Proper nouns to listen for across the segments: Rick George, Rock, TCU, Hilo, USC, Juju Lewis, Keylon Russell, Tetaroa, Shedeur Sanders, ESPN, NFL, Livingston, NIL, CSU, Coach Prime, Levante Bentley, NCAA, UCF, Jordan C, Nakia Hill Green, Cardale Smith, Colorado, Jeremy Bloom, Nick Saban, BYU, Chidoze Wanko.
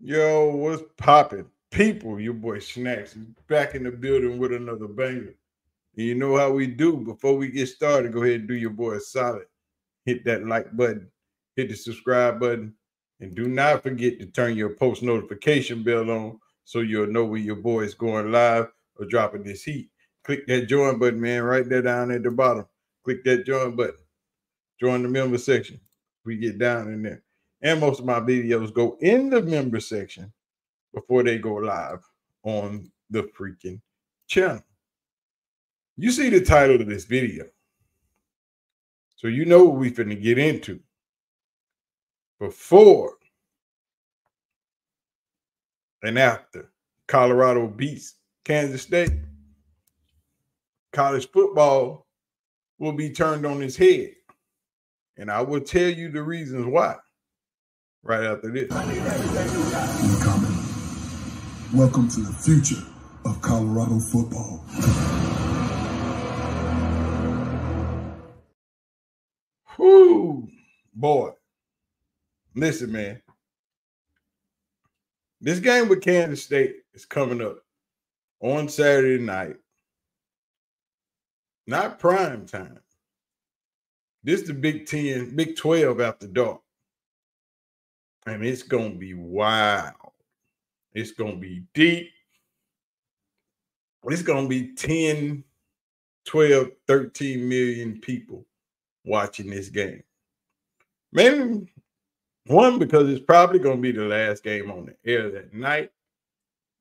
Yo, what's poppin'? People, your boy Snacks is back in the building with another banger. And you know how we do. Before we get started, go ahead and do your boy a solid. Hit that like button, hit the subscribe button, and do not forget to turn your post notification bell on so you'll know when your boy is going live or dropping this heat. Click that join button, man, right there down at the bottom. Click that join button. Join the member section. We get down in there. And most of my videos go in the member section before they go live on the freaking channel. You see the title of this video, so you know what we finna get into. Before and after Colorado beats Kansas State, college football will be turned on its head. And I will tell you the reasons why right after this. Welcome to the future of Colorado football. Whoo, boy. Listen, man. This game with Kansas State is coming up on Saturday night. Not prime time. This is the Big 10, Big 12 after dark. And it's going to be wild. It's going to be deep. It's going to be 10, 12, 13 million people watching this game. Maybe one, because it's probably going to be the last game on the air that night.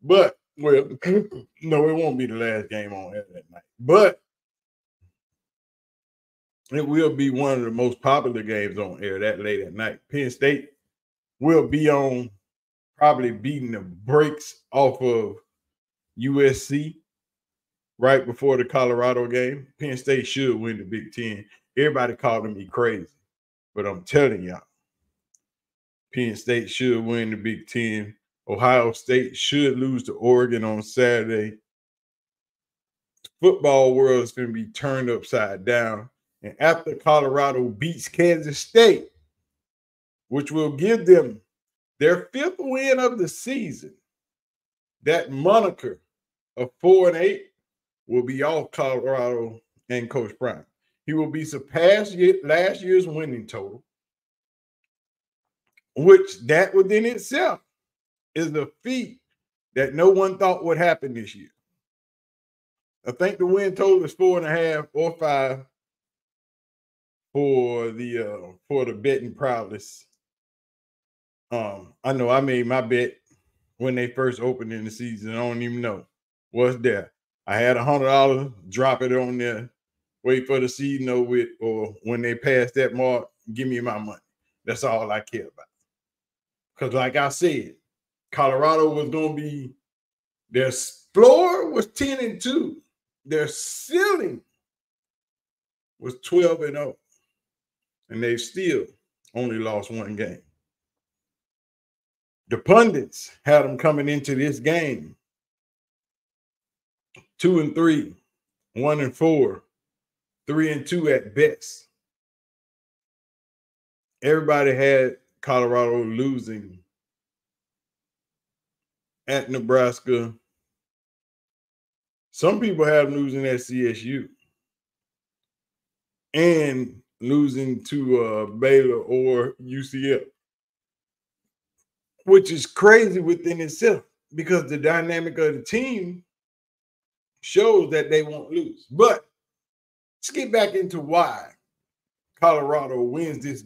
But, well, no, it won't be the last game on air that night. But it will be one of the most popular games on air that late at night. Penn State will be on, probably beating the brakes off of USC right before the Colorado game. Penn State should win the Big Ten. Everybody calling me crazy, but I'm telling y'all, Penn State should win the Big Ten. Ohio State should lose to Oregon on Saturday. Football world is going to be turned upside down. And after Colorado beats Kansas State, which will give them their fifth win of the season, that moniker of 4-8 will be off Colorado and Coach Prime. He will be surpassed last year's winning total, which that within itself is a feat that no one thought would happen this year. I think the win total is 4.5 or 5 for the betting prowess. I know I made my bet when they first opened in the season. I don't even know what's there. I had $100, drop it on there, wait for the season over it, or when they pass that mark, give me my money. That's all I care about. Because like I said, Colorado was going to be, their floor was 10-2. Their ceiling was 12-0. And they've still only lost one game. The pundits had them coming into this game 2-3, 1-4, 3-2 at best. Everybody had Colorado losing at Nebraska. Some people had them losing at CSU and losing to Baylor or UCF. Which is crazy within itself because the dynamic of the team shows that they won't lose. But let's get back into why Colorado wins this.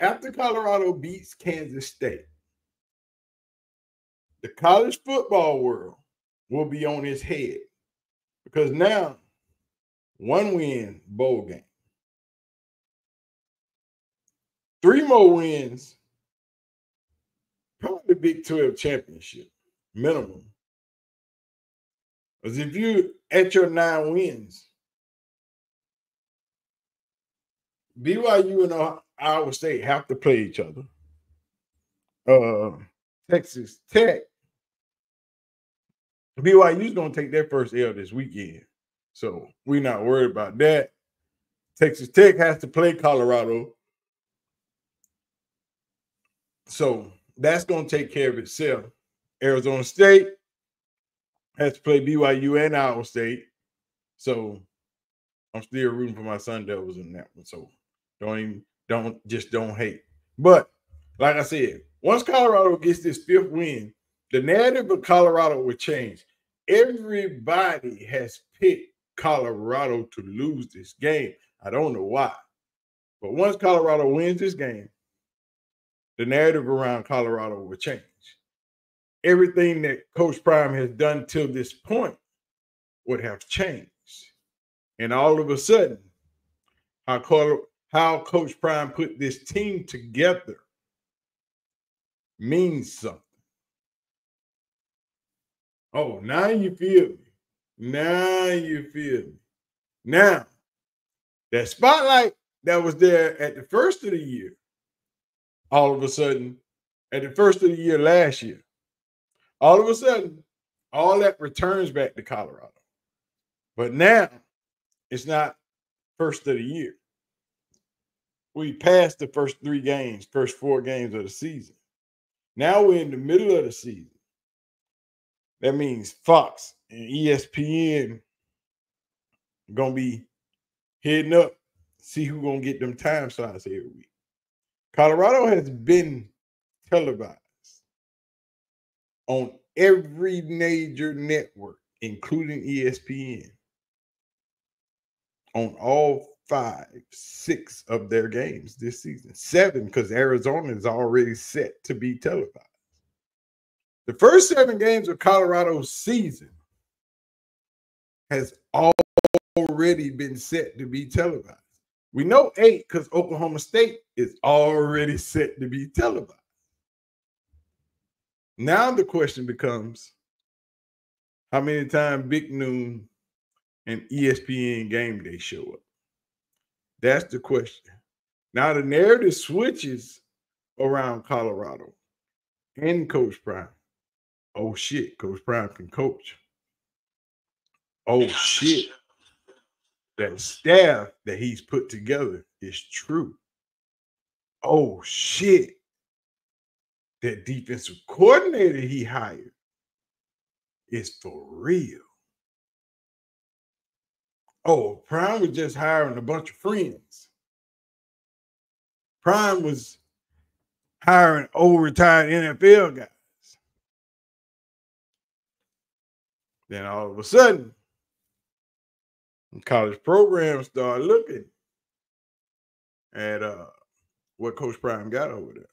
After Colorado beats Kansas State, the college football world will be on its head because now one win, bowl game. 3 more wins. Probably Big 12 championship minimum. Because if you're at your 9 wins, BYU and Iowa State have to play each other. Texas Tech. BYU's going to take their first L this weekend. So we're not worried about that. Texas Tech has to play Colorado. So That's going to take care of itself. Arizona State has to play BYU and Iowa State. So I'm still rooting for my Sun Devils in that one. So don't hate. But like I said, once Colorado gets this 5th win, the narrative of Colorado will change. Everybody has picked Colorado to lose this game. I don't know why. But once Colorado wins this game, the narrative around Colorado will change. Everything that Coach Prime has done till this point would have changed. And all of a sudden, how Coach Prime put this team together means something. Oh, now you feel me. Now you feel me. Now, that spotlight that was there at the first of the year, all of a sudden, at the first of the year last year, all of a sudden, all that returns back to Colorado. But now, it's not first of the year. We passed the first 4 games of the season. Now we're in the middle of the season. That means Fox and ESPN are going to be heading up, see who's going to get them time slots every week. Colorado has been televised on every major network, including ESPN, on all 5, 6 of their games this season. 7, because Arizona is already set to be televised. The first 7 games of Colorado's season has already been set to be televised. We know 8 because Oklahoma State is already set to be televised. Now the question becomes, how many times Big Noon and ESPN Game Day show up? That's the question. Now the narrative switches around Colorado and Coach Prime. Oh, shit, Coach Prime can coach. Oh, shit, that staff that he's put together is true. Oh, shit, that defensive coordinator he hired is for real. Oh, Prime was just hiring a bunch of friends. Prime was hiring old retired NFL guys. Then all of a sudden, college programs start looking at what Coach Prime got over there.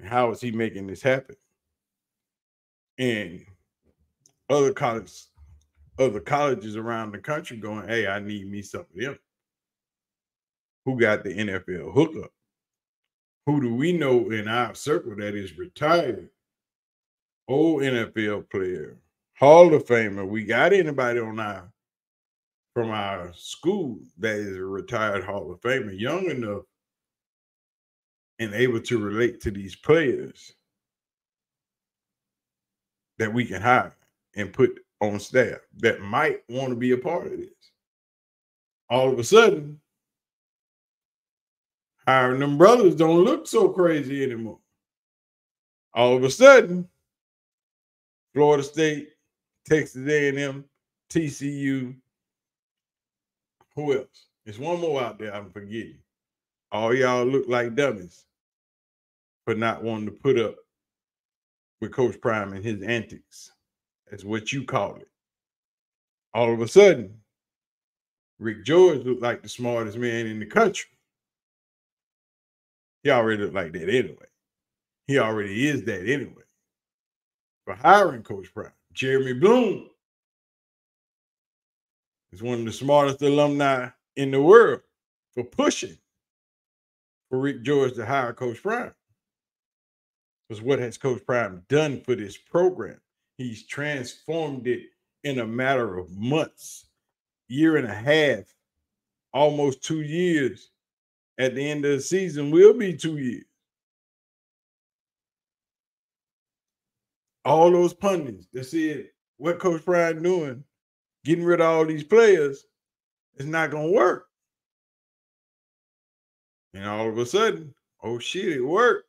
And how is he making this happen? And other colleges around the country going, hey, I need me some of them. Who got the NFL hookup? Who do we know in our circle that is retired? Old NFL player, Hall of Famer. We got anybody from our school that is a retired Hall of Famer, young enough and able to relate to these players that we can hire and put on staff that might want to be a part of this. All of a sudden, hiring them brothers don't look so crazy anymore. All of a sudden, Florida State, Texas A&M, TCU, who else? There's one more out there I'm forgetting. All y'all look like dummies for not wanting to put up with Coach Prime and his antics. That's what you call it. All of a sudden, Rick George looked like the smartest man in the country. He already looked like that anyway. He already is that anyway. For hiring Coach Prime, Jeremy Bloom is one of the smartest alumni in the world for pushing for Rick George to hire Coach Prime. Because what has Coach Prime done for this program? He's transformed it in a matter of months, year and a half, almost 2 years. At the end of the season will be 2 years. All those pundits that said what Coach Prime doing, getting rid of all these players, it's not going to work. And all of a sudden, oh shit, it worked.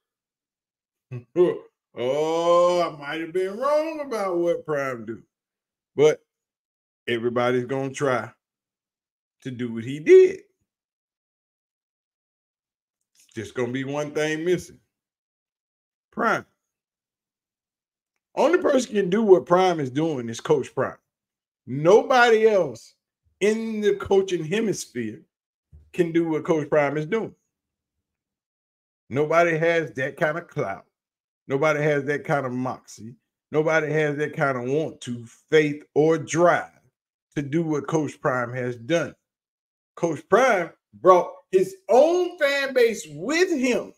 Oh, I might have been wrong about what Prime do. But everybody's going to try to do what he did. It's just going to be one thing missing. Prime. Only person can do what Prime is doing is Coach Prime. Nobody else in the coaching hemisphere can do what Coach Prime is doing. Nobody has that kind of clout. Nobody has that kind of moxie. Nobody has that kind of want to, faith, or drive to do what Coach Prime has done. Coach Prime brought his own fan base with him.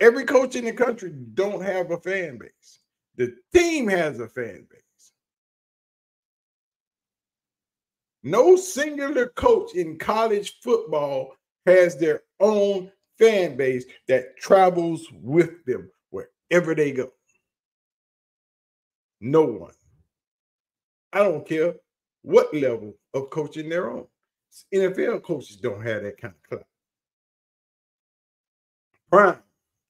Every coach in the country don't have a fan base. The team has a fan base. No singular coach in college football has their own fan base that travels with them wherever they go. No one. I don't care what level of coaching they're on. NFL coaches don't have that kind of clout. Prime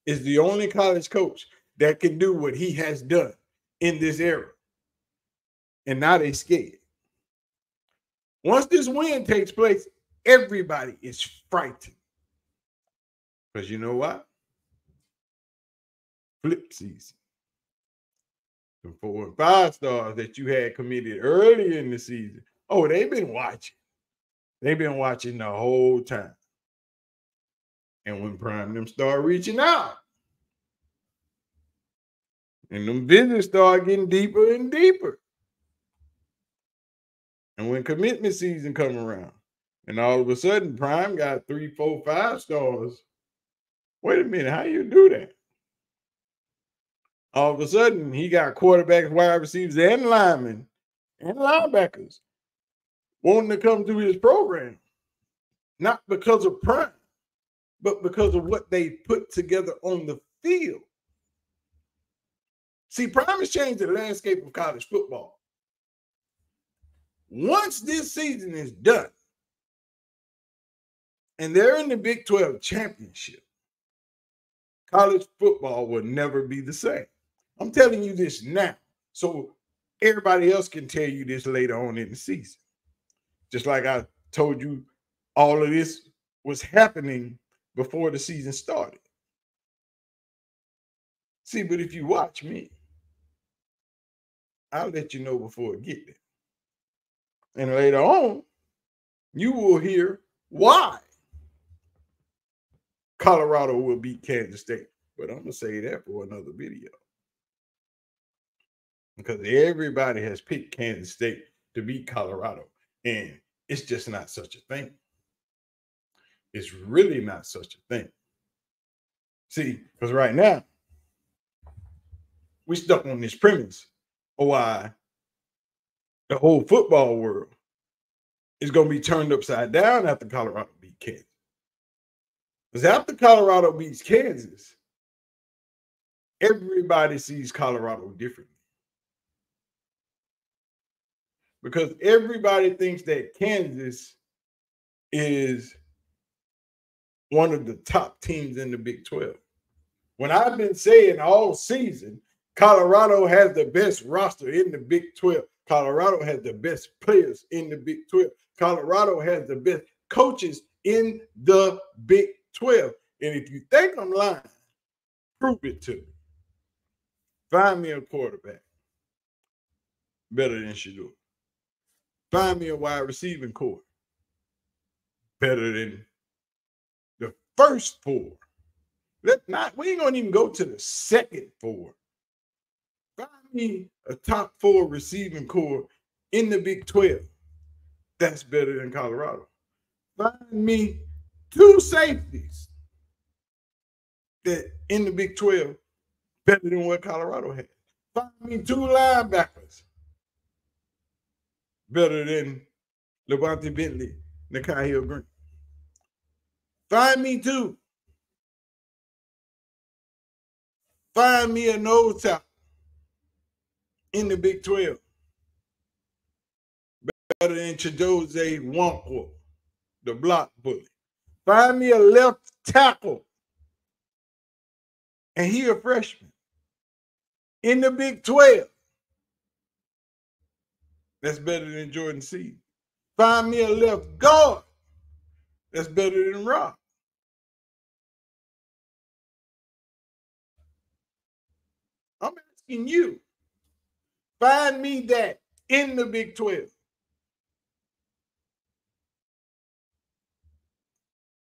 is the only college coach that can do what he has done in this era. And now they're scared. Once this win takes place, everybody is frightened. Because you know what? Flip season. The 4 and 5 stars that you had committed earlier in the season, oh, they've been watching. They've been watching the whole time. And when Prime them start reaching out, and them visits start getting deeper and deeper, and when commitment season come around, and all of a sudden Prime got 3, 4, 5 stars. Wait a minute, how you do that? All of a sudden, he got quarterbacks, wide receivers, and linemen, and linebackers wanting to come to his program. Not because of Prime, but because of what they put together on the field. See, Prime has changed the landscape of college football. Once this season is done and they're in the Big 12 championship, college football will never be the same. I'm telling you this now so everybody else can tell you this later on in the season. Just like I told you, all of this was happening before the season started. See, but if you watch me, I'll let you know before it gets there. And later on, you will hear why Colorado will beat Kansas State. But I'm going to say that for another video. Because everybody has picked Kansas State to beat Colorado. And it's just not such a thing. It's really not such a thing. See, because right now, we're stuck on this premise of why the whole football world is going to be turned upside down after Colorado beat Kansas. Because after Colorado beats Kansas, everybody sees Colorado differently. Because everybody thinks that Kansas is one of the top teams in the Big 12. When I've been saying all season, Colorado has the best roster in the Big 12. Colorado has the best players in the Big 12. Colorado has the best coaches in the Big 12. And if you think I'm lying, prove it to me. Find me a quarterback better than Shedeur. Find me a wide receiving corps better than the first four. We ain't going to even go to the second four. Find me a top 4 receiving corps in the Big 12. That's better than Colorado. Find me 2 safeties that in the Big 12 better than what Colorado had. Find me 2 linebackers better than Levante Bentley, Nakia Hill Green. Find me 2. Find me a nose tackle in the Big 12 better than Chidoze Wanko, the block bully. Find me a left tackle and he a freshman in the Big 12. That's better than Jordan C. Find me a left guard that's better than Rock. I'm asking you. Find me that in the Big 12.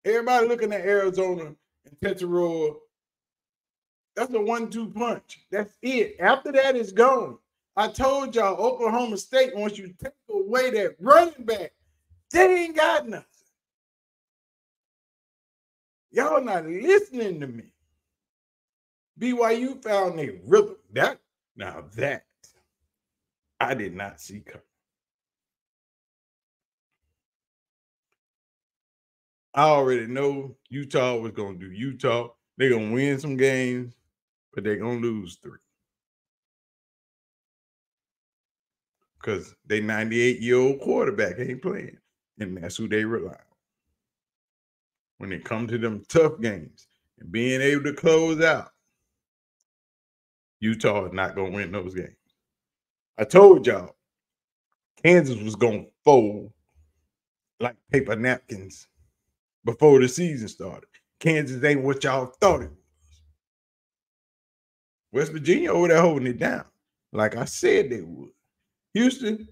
Everybody looking at Arizona and Tetaroa. That's a 1-2 punch. That's it. After that, it's gone. I told y'all, Oklahoma State, once you take away that running back, they ain't got nothing. Y'all not listening to me. BYU found a rhythm. Now that I did not see coming. I already know Utah was going to do Utah. They're going to win some games, but they're going to lose 3. Because they 98-year-old quarterback ain't playing. And that's who they rely on. When it comes to them tough games and being able to close out, Utah is not going to win those games. I told y'all, Kansas was going to fold like paper napkins before the season started. Kansas ain't what y'all thought it was. West Virginia over there holding it down like I said they would. Houston,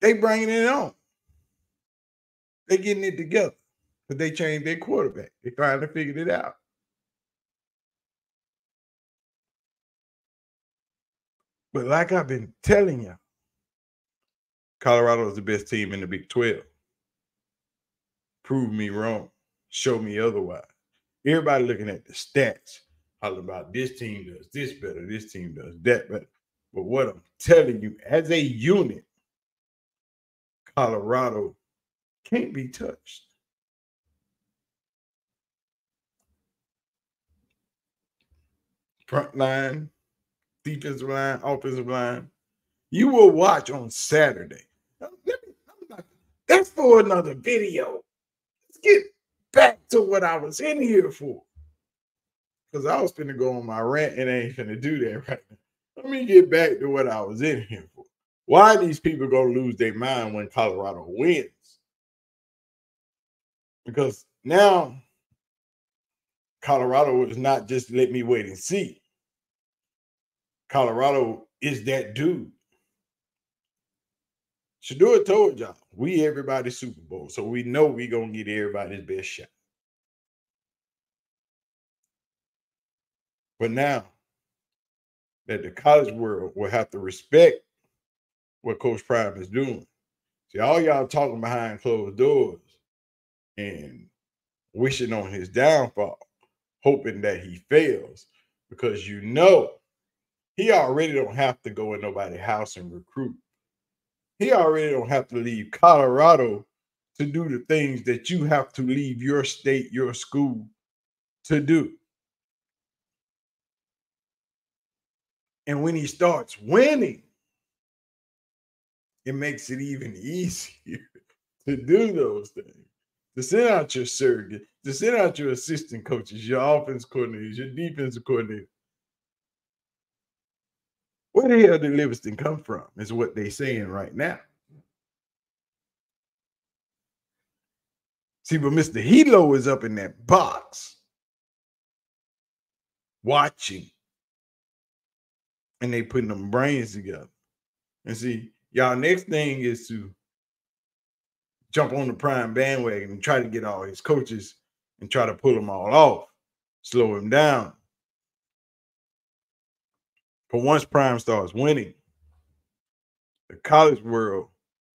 they bringing it on. They getting it together because they changed their quarterback. They finally figured it out. But like I've been telling you, Colorado is the best team in the Big 12. Prove me wrong. Show me otherwise. Everybody looking at the stats, talking about this team does this better, this team does that better. But what I'm telling you, as a unit, Colorado can't be touched. Front line, defensive line, offensive line. You will watch on Saturday. That's for another video. Let's get back to what I was in here for. Because I was finna go on my rant and I ain't finna do that right now. Let me get back to what I was in here for. Why are these people going to lose their mind when Colorado wins? Because now Colorado is not just let me wait and see. Colorado is that dude. Shedeur told y'all, we everybody's Super Bowl, so we know we're going to get everybody's best shot. But now that the college world will have to respect what Coach Prime is doing. See, all y'all talking behind closed doors and wishing on his downfall, hoping that he fails, because you know he already don't have to go in nobody's house and recruit. He already don't have to leave Colorado to do the things that you have to leave your state, your school to do. And when he starts winning, it makes it even easier to do those things. To send out your surrogate, to send out your assistant coaches, your offense coordinators, your defensive coordinator. Where the hell did Livingston come from is what they're saying right now. See, but Mr. Hilo is up in that box watching. And they putting them brains together. And see, y'all next thing is to jump on the Prime bandwagon and try to get all his coaches and try to pull them all off, slow him down. But once Prime starts winning, the college world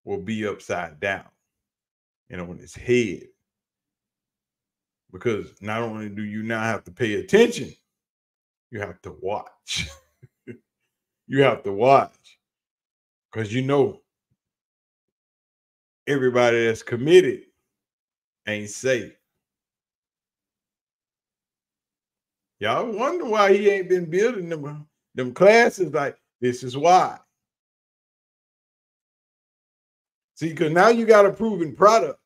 will be upside down and on its head. Because not only do you now have to pay attention, you have to watch. You have to watch, because you know everybody that's committed ain't safe. Y'all wonder why he ain't been building them classes like this is why. See, because now you got a proven product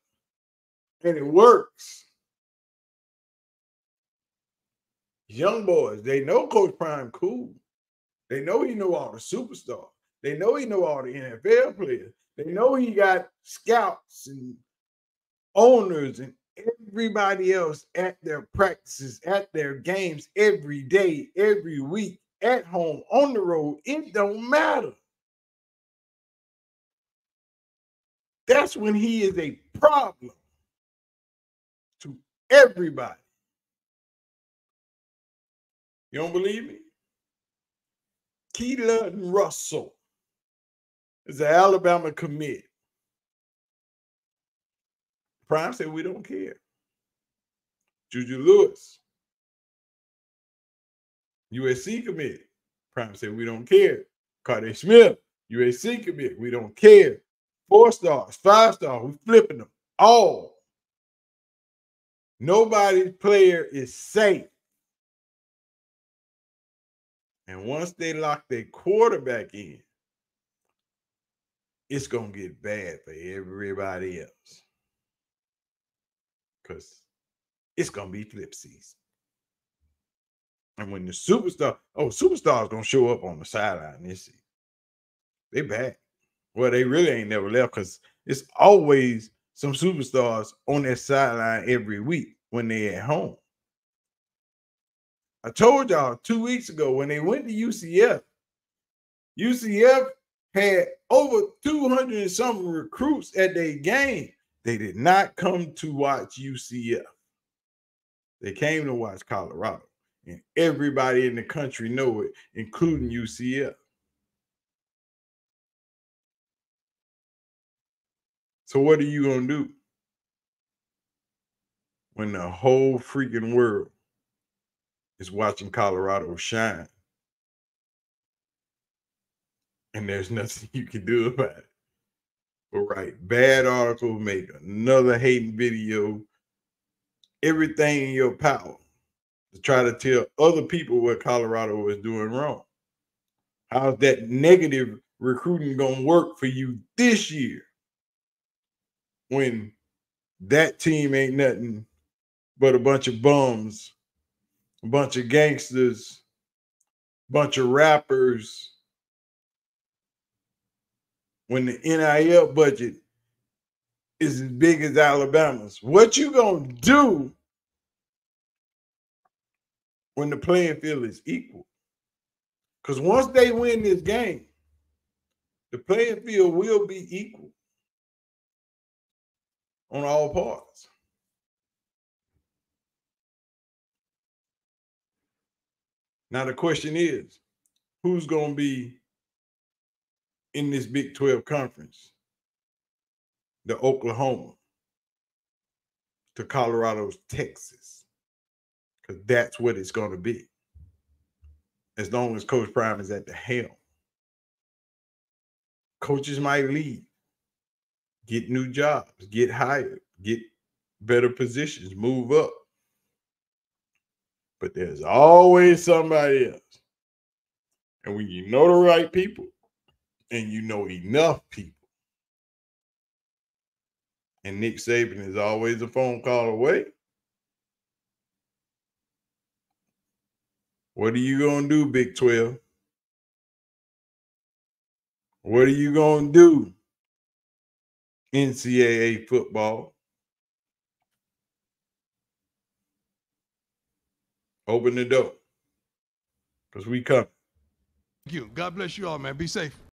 and it works. young boys, they know Coach Prime cool. They know he know all the superstars. They know he know all the NFL players. They know he got scouts and owners and everybody else at their practices, at their games every day, every week, at home, on the road. It don't matter. That's when he is a problem to everybody. You don't believe me? Keylon Russell is an Alabama commit. Prime said, we don't care. Juju Lewis, USC commit. Prime said, we don't care. Cardale Smith, USC commit. We don't care. 4 stars, 5 stars, we're flipping them all. Nobody's player is safe. And once they lock their quarterback in, it's going to get bad for everybody else. Because it's going to be flip season. And when the superstar, superstars going to show up on the sideline this season. They back. Well, they really ain't never left because it's always some superstars on that sideline every week when they're at home. I told y'all 2 weeks ago when they went to UCF, UCF had over 200 and some recruits at their game. They did not come to watch UCF. They came to watch Colorado. And everybody in the country know it, including UCF. So what are you going to do when the whole freaking world is watching Colorado shine and there's nothing you can do about it? All right, bad article, make another hating video, everything in your power to try to tell other people what Colorado was doing wrong. How's that negative recruiting going to work for you this year when that team ain't nothing but a bunch of bums, a bunch of gangsters, a bunch of rappers, when the NIL budget is as big as Alabama's? What you gonna do when the playing field is equal? Because once they win this game, the playing field will be equal on all parts. Now the question is, who's going to be in this Big 12 conference? The Oklahoma to Colorado's Texas, because that's what it's going to be as long as Coach Prime is at the helm. Coaches might leave, get new jobs, get hired, get better positions, move up. But there's always somebody else. And when you know the right people and you know enough people, and Nick Saban is always a phone call away, what are you going to do, Big 12? What are you going to do, NCAA football? Open the door, because we come. Thank you. God bless you all, man. Be safe.